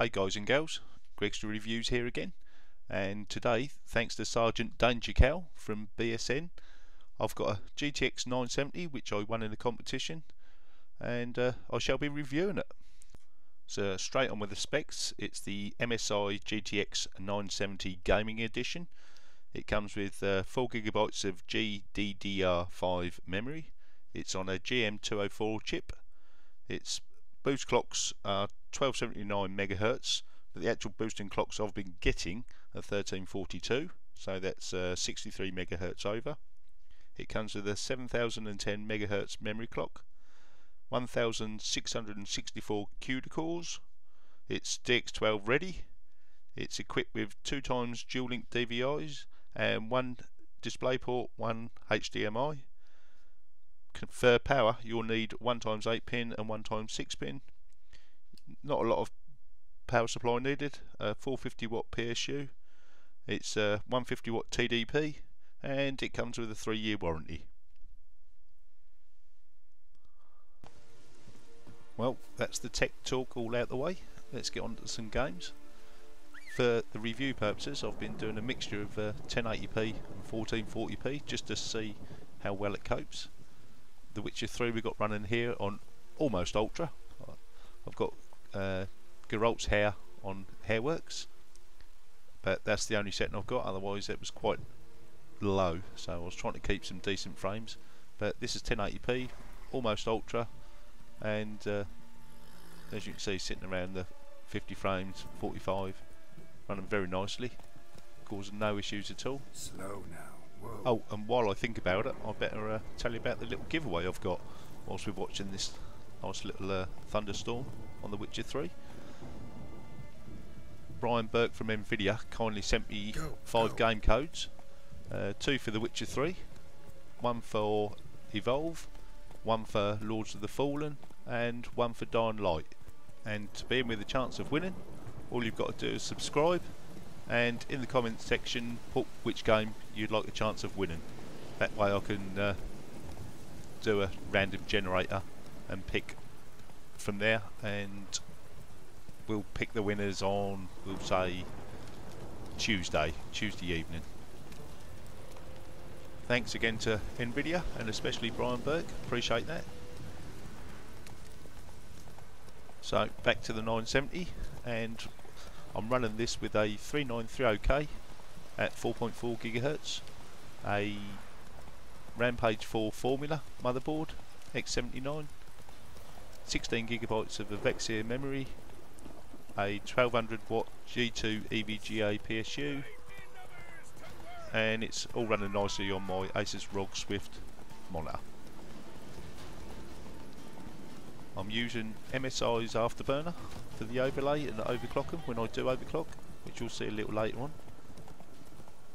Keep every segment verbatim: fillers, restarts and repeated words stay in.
Hi guys and gals, Gregster Reviews here again, and today, thanks to Sergeant Danger Cow from B S N, I've got a G T X nine seventy which I won in the competition, and uh, I shall be reviewing it. So straight on with the specs, it's the M S I G T X nine seventy Gaming Edition. It comes with uh, four gigabytes of G D D R five memory. It's on a G M two oh four chip. Its boost clocks are twelve seventy-nine megahertz, but the actual boosting clocks I've been getting are thirteen forty-two, so that's uh, sixty-three megahertz over. It comes with a seven thousand ten megahertz memory clock, one thousand six hundred sixty-four CUDA cores. It's D X twelve ready. It's equipped with two times dual link D V Is and one DisplayPort, one H D M I. For power, you'll need one times eight pin and one times six pin. Not a lot of power supply needed. A four hundred fifty watt P S U. It's a one hundred fifty watt T D P, and it comes with a three year warranty. Well, that's the tech talk all out the way. Let's get on to some games. For the review purposes, I've been doing a mixture of uh, ten eighty p and fourteen forty p just to see how well it copes. The Witcher three we got running here on almost ultra. I've got uh, Geralt's hair on Hairworks, but that's the only setting I've got, otherwise it was quite low, so I was trying to keep some decent frames. But this is ten eighty p, almost ultra, and uh, as you can see, sitting around the fifty frames, forty-five, running very nicely, causing no issues at all. Slow now. Whoa. Oh, and while I think about it, I better uh, tell you about the little giveaway I've got whilst we're watching this nice little uh, thunderstorm on The Witcher three. Brian Burke from Nvidia kindly sent me go, five go. game codes, uh, two for The Witcher three, one for Evolve, one for Lords of the Fallen, and one for Dying Light. And to be in with a chance of winning, all you've got to do is subscribe, and in the comments section put which game you'd like a chance of winning. That way I can uh, do a random generator and pick from there, and we'll pick the winners on, we'll say, Tuesday, Tuesday evening. Thanks again to Nvidia and especially Brian Burke, appreciate that. So back to the nine seventy, and I'm running this with a thirty-nine thirty K at four point four gigahertz, a Rampage four Formula motherboard, X seventy-nine, sixteen gigabytes of Avexir memory, a twelve hundred watt G two E V G A P S U, and it's all running nicely on my Asus R O G Swift monitor. I'm using M S I's Afterburner for the overlay and overclock them when I do overclock, which you'll see a little later on.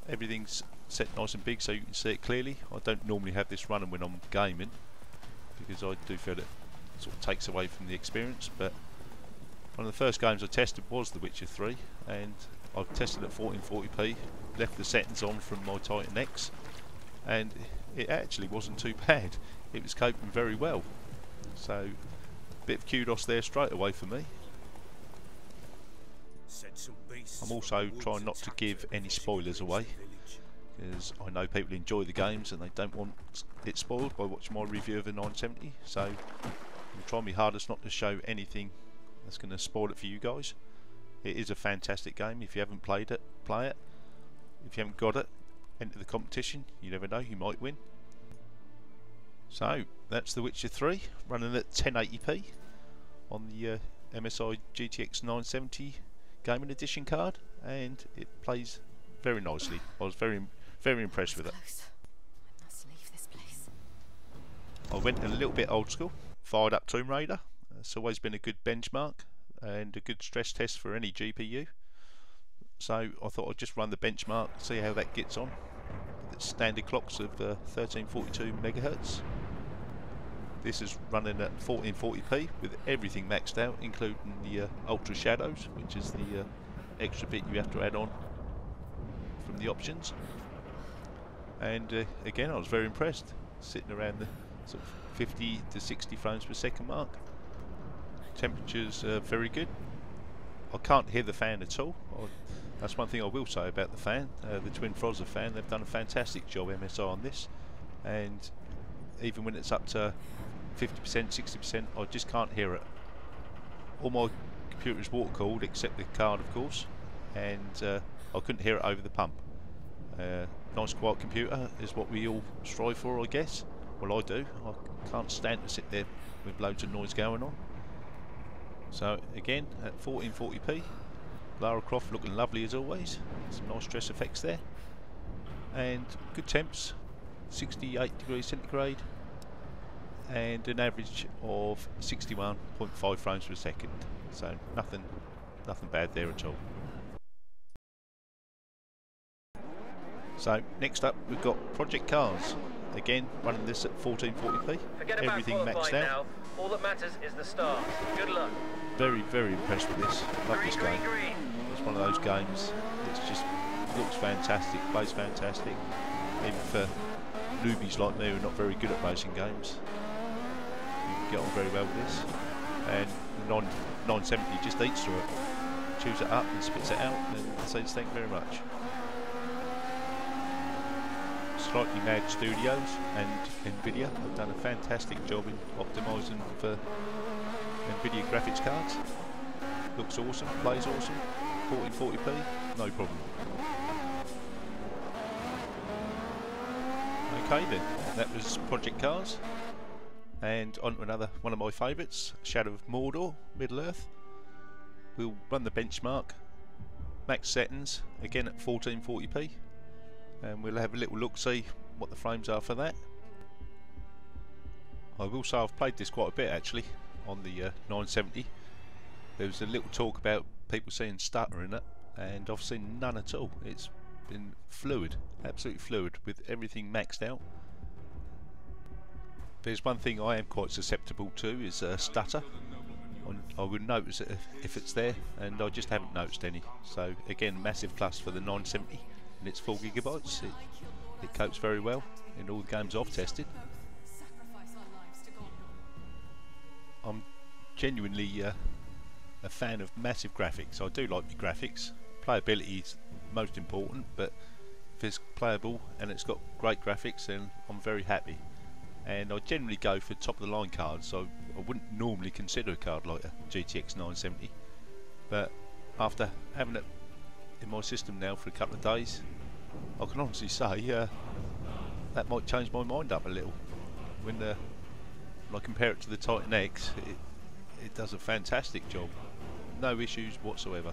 Everything's set nice and big so you can see it clearly. I don't normally have this running when I'm gaming because I do feel it sort of takes away from the experience, but one of the first games I tested was The Witcher three, and I've tested at fourteen forty p, left the settings on from my Titan X, and it actually wasn't too bad. It was coping very well, so a bit of kudos there straight away for me. I'm also trying not to give any spoilers away because I know people enjoy the games and they don't want it spoiled by watching my review of the nine seventy, so I'm trying my hardest not to show anything that's going to spoil it for you guys. It is a fantastic game. If you haven't played it, play it. If you haven't got it, enter the competition. You never know, you might win. So that's The Witcher three running at ten eighty p on the uh, M S I G T X nine seventy Gaming Edition card, and it plays very nicely. I was very very impressed with it. I must leave this place. I went a little bit old school, fired up Tomb Raider. It's always been a good benchmark and a good stress test for any G P U, so I thought I'd just run the benchmark, see how that gets on. It's standard clocks of uh, thirteen forty-two megahertz. This is running at fourteen forty p with everything maxed out, including the uh, ultra shadows, which is the uh, extra bit you have to add on from the options. And uh, again, I was very impressed, sitting around the sort of fifty to sixty frames per second mark. Temperatures are very good. I can't hear the fan at all. I, that's one thing I will say about the fan, uh, the Twin Frozza fan. They've done a fantastic job, M S I, on this, and even when it's up to fifty percent, sixty percent, I just can't hear it. All my computer is water cooled except the card, of course, and uh, I couldn't hear it over the pump. Uh, nice quiet computer is what we all strive for, I guess. Well, I do. I can't stand to sit there with loads of noise going on. So again, at fourteen forty p, Lara Croft looking lovely as always. Some nice stress effects there, and good temps, sixty-eight degrees centigrade, and an average of sixty-one point five frames per second. So nothing, nothing bad there at all. So next up, we've got Project Cars. Again, running this at fourteen forty p. Forget everything maxed out. Now. All that matters is the stars. Good luck. Very, very impressed with this. I love green, this game. Green, green. It's one of those games that just looks fantastic, plays fantastic. Even for newbies like me who are not very good at racing games, you can get on very well with this. And the nine seventy just eats through it. Chews it up and spits it out and says thank you very much. Slightly Mad Studios and Nvidia have done a fantastic job in optimising for Nvidia graphics cards. Looks awesome, plays awesome, fourteen forty p, no problem. Okay then, that was Project Cars, and on to another one of my favourites, Shadow of Mordor, Middle Earth. We'll run the benchmark, max settings, again at fourteen forty p. And we'll have a little look, see what the frames are for that. I will say I've played this quite a bit actually on the uh, nine seventy. There was a little talk about people seeing stutter in it, and I've seen none at all. It's been fluid, absolutely fluid, with everything maxed out. There's one thing I am quite susceptible to, is uh, stutter. I would notice it if it's there, and I just haven't noticed any. So again, massive plus for the nine seventy. And it's four gigabytes. It, it copes very well in all the games I've tested. I'm genuinely uh, a fan of massive graphics. I do like the graphics. Playability is most important, but if it's playable and it's got great graphics, then I'm very happy. And I generally go for top of the line cards. So I wouldn't normally consider a card like a G T X nine seventy, but after having it in my system now for a couple of days, I can honestly say uh, that might change my mind up a little. When, uh, when I compare it to the Titan X, it, it does a fantastic job, no issues whatsoever.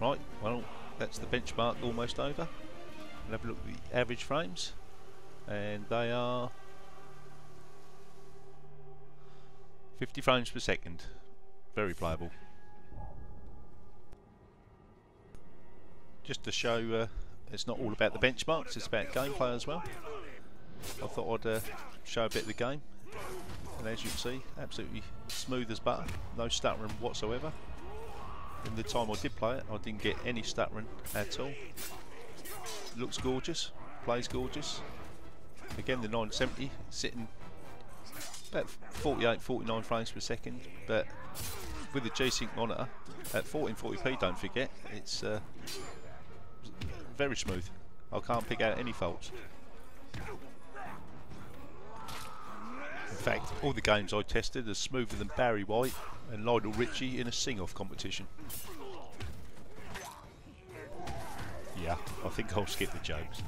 Right, well, that's the benchmark almost over. We'll have a look at the average frames, and they are fifty frames per second. Very playable. Just to show uh, it's not all about the benchmarks, it's about gameplay as well. I thought I'd uh, show a bit of the game, and as you can see, absolutely smooth as butter, no stuttering whatsoever. In the time I did play it, I didn't get any stuttering at all. Looks gorgeous, plays gorgeous. Again, the nine seventy sitting about forty-eight, forty-nine frames per second, but with the G-Sync monitor at fourteen forty p, don't forget, it's uh, very smooth. I can't pick out any faults. In fact, all the games I tested are smoother than Barry White and Lionel Richie in a sing-off competition. Yeah, I think I'll skip the jokes.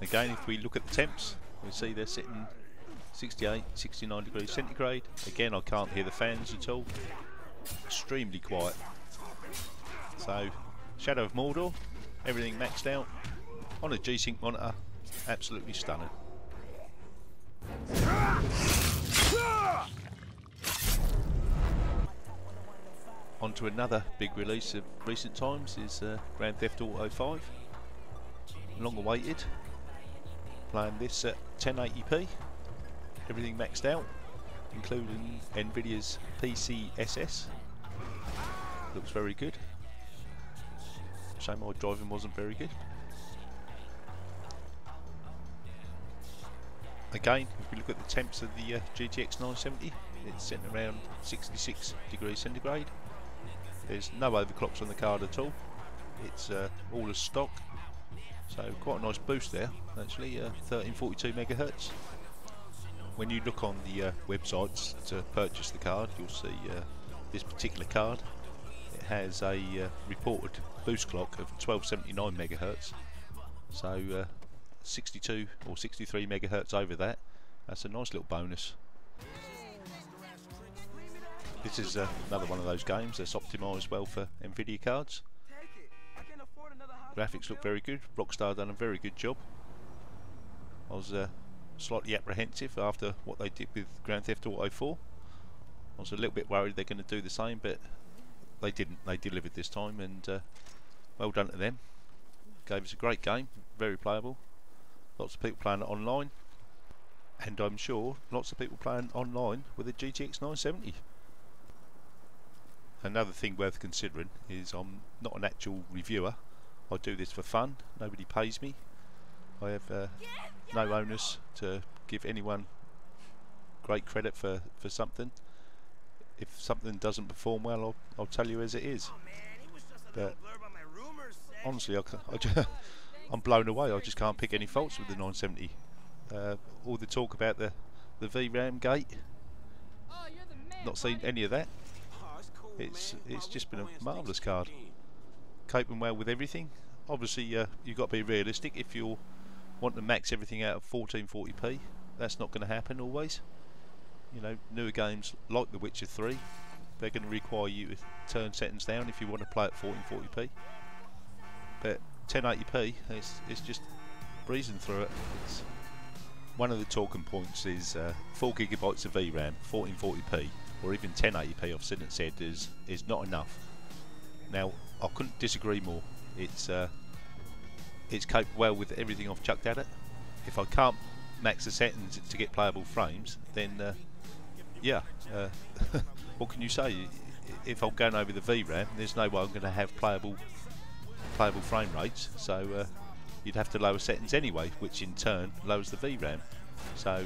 Again, if we look at the temps, we see they're sitting sixty-eight, sixty-nine degrees centigrade. Again, I can't hear the fans at all. Extremely quiet. So, Shadow of Mordor, everything maxed out on a G-Sync monitor, absolutely stunning. On to another big release of recent times is uh, Grand Theft Auto five. Long awaited. Playing this at ten eighty p. Everything maxed out, including Nvidia's P C S S. Looks very good. Shame my driving wasn't very good. again, if we look at the temps of the uh, G T X nine seventy, it's sitting around sixty-six degrees centigrade. There's no overclocks on the card at all. It's uh, all as stock, so quite a nice boost there actually, uh, thirteen forty-two megahertz. When you look on the uh, websites to purchase the card, you'll see uh, this particular card. It has a uh, reported boost clock of twelve seventy-nine megahertz, so uh, sixty-two or sixty-three megahertz over that. That's a nice little bonus. This is uh, another one of those games that's optimised well for Nvidia cards. Graphics look very good. Rockstar done a very good job. I was uh, slightly apprehensive after what they did with Grand Theft Auto four. I was a little bit worried they're going to do the same, but they didn't. They delivered this time, and uh, well done to them. Gave us a great game, very playable. Lots of people playing it online, and I'm sure lots of people playing online with a G T X nine seventy. Another thing worth considering is I'm not an actual reviewer. I do this for fun. Nobody pays me. I have uh, no onus to give anyone great credit for, for something. If something doesn't perform well, I'll, I'll tell you as it is. But honestly, I, I just, I'm blown away. I just can't pick any faults with the nine seventy. Uh, all the talk about the, the V RAM gate, not seen any of that. It's, it's just been a marvellous card. Coping well with everything. Obviously uh, you've got to be realistic. If you want to max everything out of fourteen forty p, that's not going to happen always. You know, newer games like The Witcher three, they're going to require you to turn settings down if you want to play at fourteen forty p. But ten eighty p, it's, it's just breezing through it. It's one of the talking points is uh, four gigabytes of V RAM, fourteen forty p, or even ten eighty p, I've seen it said, is, is not enough. Now, I couldn't disagree more. It's uh, it's coped well with everything I've chucked at it. If I can't max the settings to get playable frames, then uh, yeah, uh, what can you say? If I'm going over the V RAM, there's no way I'm going to have playable playable frame rates. So uh, you'd have to lower settings anyway, which in turn lowers the V RAM. So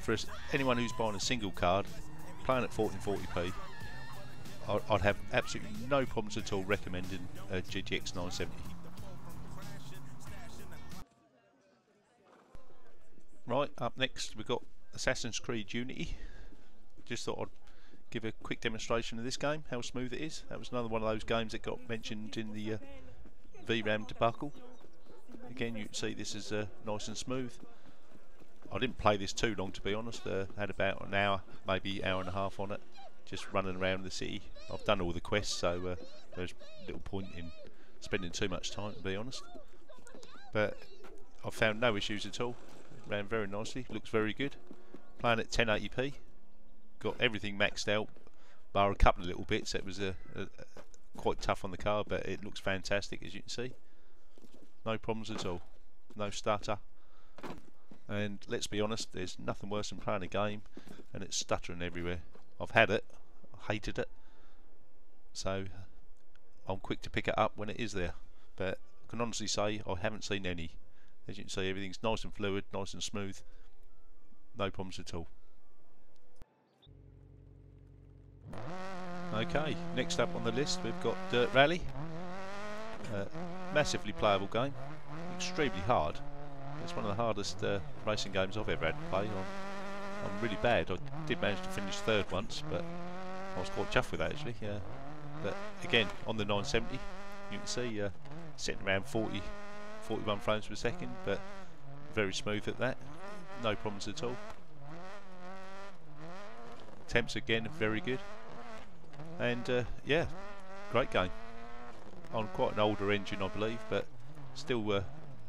for anyone who's buying a single card, playing at fourteen forty p, I'd have absolutely no problems at all recommending a G T X nine seventy. Right, up next we've got Assassin's Creed Unity. Just thought I'd give a quick demonstration of this game, how smooth it is. That was another one of those games that got mentioned in the uh, V RAM debacle. Again, you can see this is uh, nice and smooth. I didn't play this too long, to be honest. Uh, had about an hour, maybe hour and a half on it, just running around the city. I've done all the quests, so uh, there's little point in spending too much time, to be honest. But I've found no issues at all. It ran very nicely, looks very good. Playing at ten eighty p, got everything maxed out, bar a couple of little bits that was uh, uh, quite tough on the card, but it looks fantastic, as you can see. No problems at all, no stutter. And let's be honest, there's nothing worse than playing a game and it's stuttering everywhere. I've had it, I hated it, so I'm quick to pick it up when it is there. But I can honestly say I haven't seen any. As you can see, everything's nice and fluid, nice and smooth, no problems at all. Okay, next up on the list we've got Dirt Rally. Uh, massively playable game, extremely hard. It's one of the hardest uh, racing games I've ever had to play. I'm, I'm really bad. I did manage to finish third once, but I was quite chuffed with that actually. Yeah. But again, on the nine seventy, you can see uh, sitting around forty, forty-one frames per second, but very smooth at that. No problems at all. Temps again, very good. And uh, yeah, great game. On quite an older engine, I believe, but still. Uh,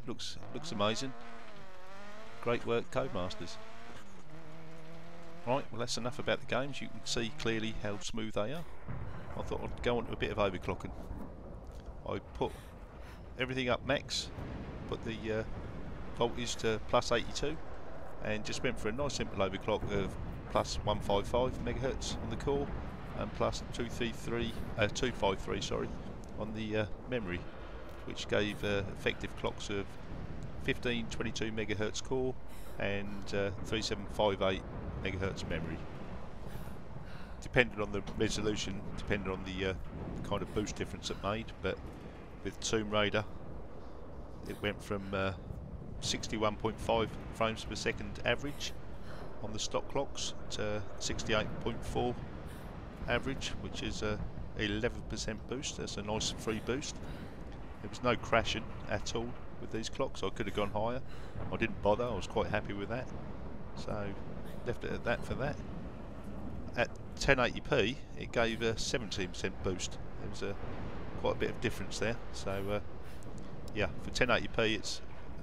Looks looks amazing. Great work, Codemasters. Right, well that's enough about the games. You can see clearly how smooth they are. I thought I'd go on to a bit of overclocking. I put everything up max, put the uh, voltage to plus eighty-two, and just went for a nice simple overclock of plus one fifty-five megahertz on the core and plus two thirty-three, uh, two fifty-three, sorry, on the uh, memory, which gave uh, effective clocks of fifteen twenty-two megahertz core and uh, thirty-seven fifty-eight megahertz memory. Depending on the resolution, depending on the uh, kind of boost difference it made, but with Tomb Raider it went from uh, sixty-one point five frames per second average on the stock clocks to sixty-eight point four average, which is a eleven percent boost. That's a nice free boost. There was no crashing at all with these clocks. I could have gone higher. I didn't bother. I was quite happy with that, so left it at that for that. At ten eighty p it gave a seventeen percent boost. There was a quite a bit of difference there, so uh, yeah, for ten eighty p it's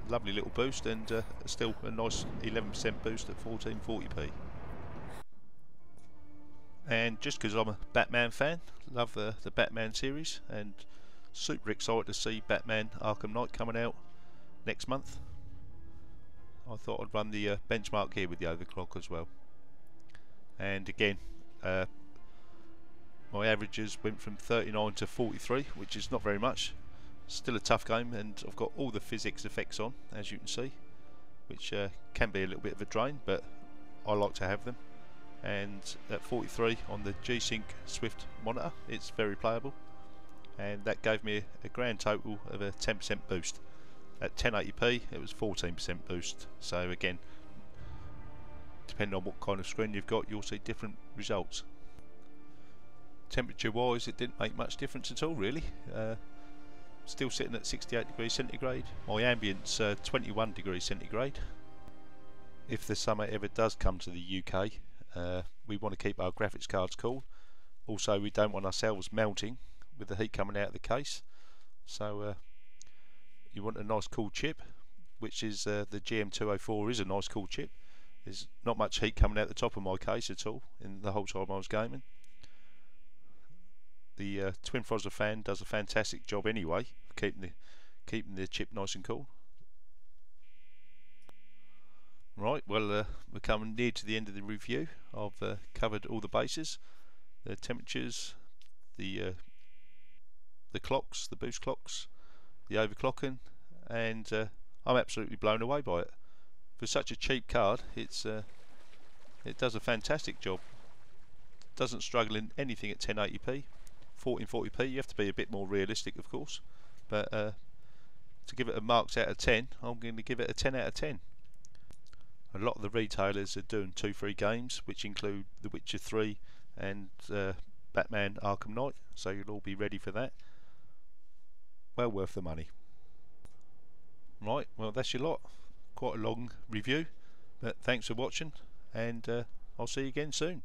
a lovely little boost, and uh, still a nice eleven percent boost at fourteen forty p. And just because I'm a Batman fan, love the, the Batman series, and super excited to see Batman Arkham Knight coming out next month. I thought I'd run the uh, benchmark here with the overclock as well. And again, uh, my averages went from thirty-nine to forty-three, which is not very much. Still a tough game, and I've got all the physics effects on, as you can see, which uh, can be a little bit of a drain, but I like to have them. And at forty-three on the G-Sync Swift monitor, it's very playable, and that gave me a grand total of a ten percent boost. At ten eighty p it was fourteen percent boost, so again, depending on what kind of screen you've got, you'll see different results. Temperature wise it didn't make much difference at all really. Uh, still sitting at sixty-eight degrees centigrade. My ambient's uh, twenty-one degrees centigrade. If the summer ever does come to the U K, uh, we want to keep our graphics cards cool. Also, we don't want ourselves melting with the heat coming out of the case, so uh, you want a nice cool chip, which is uh, the G M two oh four is a nice cool chip. There's not much heat coming out the top of my case at all in the whole time I was gaming. The uh, twin Frozza fan does a fantastic job anyway, keeping the keeping the chip nice and cool. Right, well uh, we're coming near to the end of the review. I've uh, covered all the bases, the temperatures, the uh, the clocks, the boost clocks, the overclocking, and uh, I'm absolutely blown away by it. For such a cheap card, it's uh, it does a fantastic job. Doesn't struggle in anything at ten eighty p. fourteen forty p, you have to be a bit more realistic of course, but uh, to give it a marks out of ten, I'm going to give it a ten out of ten. A lot of the retailers are doing two free games, which include The Witcher three and uh, Batman Arkham Knight, so you'll all be ready for that. Well worth the money. Right, well that's your lot. Quite a long review, but thanks for watching, and uh, I'll see you again soon.